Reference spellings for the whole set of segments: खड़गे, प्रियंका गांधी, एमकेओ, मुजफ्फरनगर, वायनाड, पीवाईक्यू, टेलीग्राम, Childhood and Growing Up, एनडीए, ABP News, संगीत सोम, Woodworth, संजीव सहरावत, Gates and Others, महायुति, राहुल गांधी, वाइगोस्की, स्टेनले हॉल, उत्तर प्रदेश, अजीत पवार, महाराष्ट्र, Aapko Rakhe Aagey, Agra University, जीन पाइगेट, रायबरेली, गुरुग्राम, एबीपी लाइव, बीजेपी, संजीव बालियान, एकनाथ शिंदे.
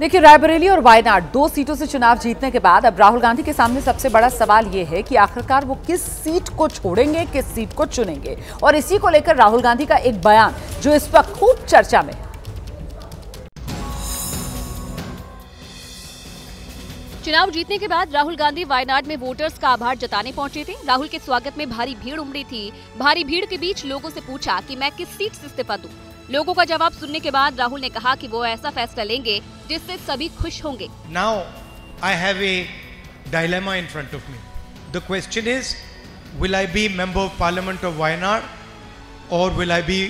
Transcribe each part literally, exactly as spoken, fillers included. देखिए, रायबरेली और वायनाड दो सीटों से चुनाव जीतने के बाद अब राहुल गांधी के सामने सबसे बड़ा सवाल ये है कि आखिरकार वो किस सीट को छोड़ेंगे, किस सीट को चुनेंगे। और इसी को लेकर राहुल गांधी का एक बयान जो इस वक्त खूब चर्चा में है। चुनाव जीतने के बाद राहुल गांधी वायनाड में वोटर्स का आभार जताने पहुंचे थे। राहुल के स्वागत में भारी भीड़ उमड़ी थी। भारी भीड़ के बीच लोगों से पूछा कि मैं किस सीट से इस्तीफा दूं। लोगों का जवाब सुनने के बाद राहुल ने कहा कि वो ऐसा फैसला लेंगे जिससे सभी खुश होंगे। Now I have a dilemma in front of me. The question is will I be member of parliament of वायनाड और will I be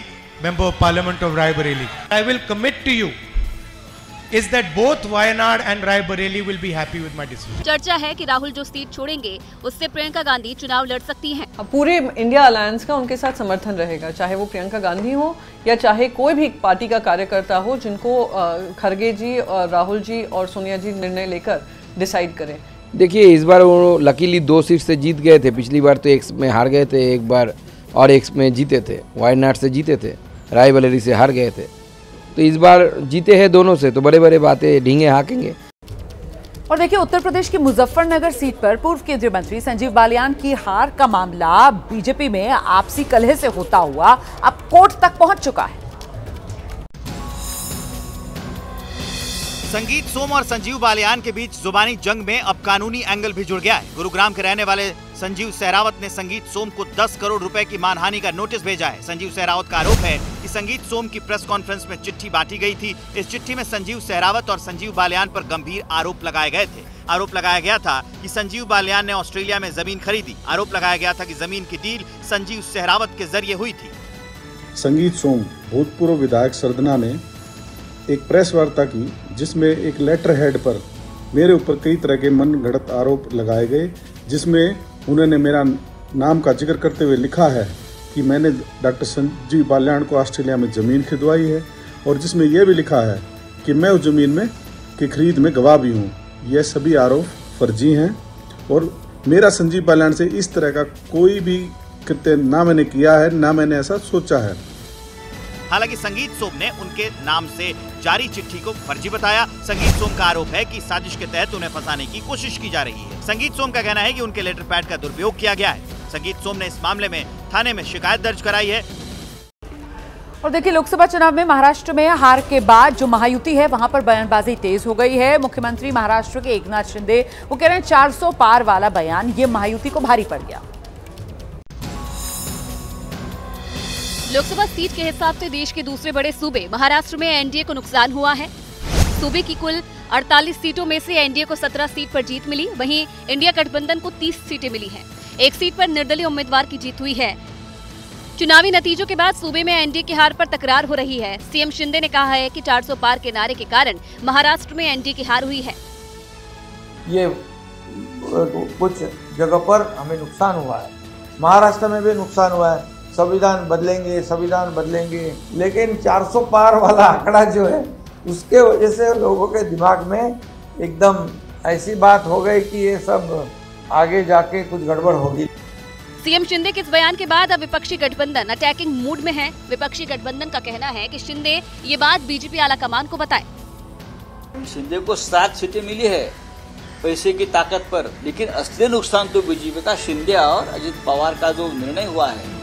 member of parliament of रायबरेली। I will commit to you is that both Wayanad and Raebareli will be happy with my decision। चर्चा है कि राहुल जो seat छोड़ेंगे उससे प्रियंका गांधी चुनाव लड़ सकती हैं। पूरे इंडिया अलायंस का उनके साथ समर्थन रहेगा, चाहे वो प्रियंका गांधी हो या चाहे कोई भी पार्टी का कार्यकर्ता हो, जिनको खड़गे जी और राहुल जी और सोनिया जी निर्णय लेकर डिसाइड करें। देखिए, इस बार वो लकीली दो सीट से जीत गए थे। पिछली बार तो एक में हार गए थे, एक बार और एक में जीते थे। वायनाड से जीते थे, रायबरेली से हार गए थे, तो इस बार जीते हैं दोनों से, तो बड़े बड़े बातें ढींगे हाकेंगे। और देखिए, उत्तर प्रदेश की मुजफ्फरनगर सीट पर पूर्व केंद्रीय मंत्री संजीव बालियान की हार का मामला बीजेपी में आपसी कलह से होता हुआ अब कोर्ट तक पहुंच चुका है। संगीत सोम और संजीव बालियान के बीच जुबानी जंग में अब कानूनी एंगल भी जुड़ गया है। गुरुग्राम के रहने वाले संजीव सहरावत ने संगीत सोम को दस करोड़ रुपए की मानहानि का नोटिस भेजा है। संजीव सहरावत का आरोप है कि संगीत सोम की प्रेस कॉन्फ्रेंस में चिट्ठी बांटी गई थी। इस चिट्ठी में संजीव सहरावत और संजीव बालियान पर गंभीर आरोप लगाए गए थे। आरोप लगाया गया था कि संजीव बालियान ने ऑस्ट्रेलिया में जमीन खरीदी। आरोप लगाया गया था कि जमीन की डील संजीव सहरावत के जरिए हुई थी। संगीत सोम भूतपूर्व विधायक सरदना ने एक प्रेस वार्ता की, जिसमें एक लेटर हेड पर मेरे ऊपर कई तरह के मन घड़त आरोप लगाए गए, जिसमें उन्होंने मेरा नाम का जिक्र करते हुए लिखा है कि मैंने डॉक्टर संजीव बालियान को ऑस्ट्रेलिया में ज़मीन खिदवाई है, और जिसमें यह भी लिखा है कि मैं उस ज़मीन में की खरीद में गवाह भी हूँ। यह सभी आरोप फर्जी हैं और मेरा संजीव बालियान से इस तरह का कोई भी कृत्य ना मैंने किया है, ना मैंने ऐसा सोचा है। हालांकि संगीत सोम ने उनके नाम से जारी चिट्ठी को फर्जी बताया। संगीत सोम का आरोप है कि साजिश के तहत उन्हें फंसाने की कोशिश की जा रही है। संगीत सोम का कहना है कि उनके लेटर पैड का दुरुपयोग किया गया है। संगीत सोम ने इस मामले में थाने में शिकायत दर्ज कराई है। और देखिए, लोकसभा चुनाव में महाराष्ट्र में हार के बाद जो महायुति है वहां पर बयानबाजी तेज हो गई है। मुख्यमंत्री महाराष्ट्र के एकनाथ शिंदे वो कह रहे हैं चार सौ पार वाला बयान, ये महायुति को भारी पड़ गया। लोकसभा सीट के हिसाब से देश के दूसरे बड़े सूबे महाराष्ट्र में एनडीए को नुकसान हुआ है। सूबे की कुल अड़तालीस सीटों में से एनडीए को सत्रह सीट पर जीत मिली, वहीं इंडिया गठबंधन को तीस सीटें मिली हैं। एक सीट पर निर्दलीय उम्मीदवार की जीत हुई है। चुनावी नतीजों के बाद सूबे में एनडीए की हार पर तकरार हो रही है। सीएम शिंदे ने कहा है कि चार सौ पार के नारे के कारण महाराष्ट्र में एनडीए की हार हुई है। ये कुछ जगह पर हमें नुकसान हुआ है, महाराष्ट्र में भी नुकसान हुआ है। संविधान बदलेंगे, संविधान बदलेंगे, लेकिन चार सौ पार वाला आंकड़ा जो है उसके वजह से लोगों के दिमाग में एकदम ऐसी बात हो गई कि ये सब आगे जाके कुछ गड़बड़ होगी। सीएम शिंदे के इस बयान के बाद अब विपक्षी गठबंधन अटैकिंग मूड में है। विपक्षी गठबंधन का कहना है कि शिंदे ये बात बीजेपी आलाकमान को बताए। शिंदे को सात सीटें मिली है पैसे की ताकत पर, लेकिन असली नुकसान तो बीजेपी का शिंदे और अजीत पवार का जो निर्णय हुआ है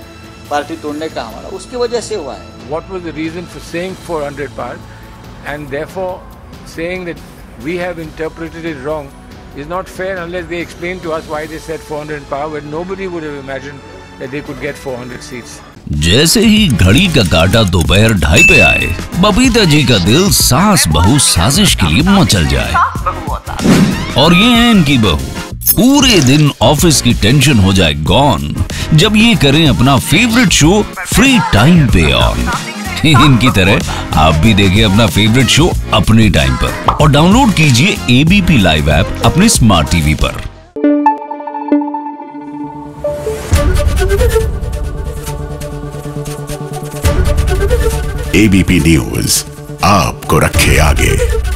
पार्टी तोड़ने का, हमारा उसकी वजह से हुआ है। What was the reason for saying four hundred par and therefore saying that we have interpreted it wrong is not fair unless they explain to us why they said four hundred par when nobody would have imagined that they could get four hundred seats। जैसे ही घड़ी का काटा दोपहर ढाई पे आए, बबीता जी का दिल सास बहू साजिश के लिए मचल जाए। और ये है इनकी बहू। पूरे दिन ऑफिस की टेंशन हो जाए गॉन जब ये करें अपना फेवरेट शो फ्री टाइम पे ऑन। इनकी तरह आप भी देखें अपना फेवरेट शो अपने टाइम पर और डाउनलोड कीजिए एबीपी लाइव ऐप अपने स्मार्ट टीवी पर। एबीपी न्यूज़ आपको रखे आगे।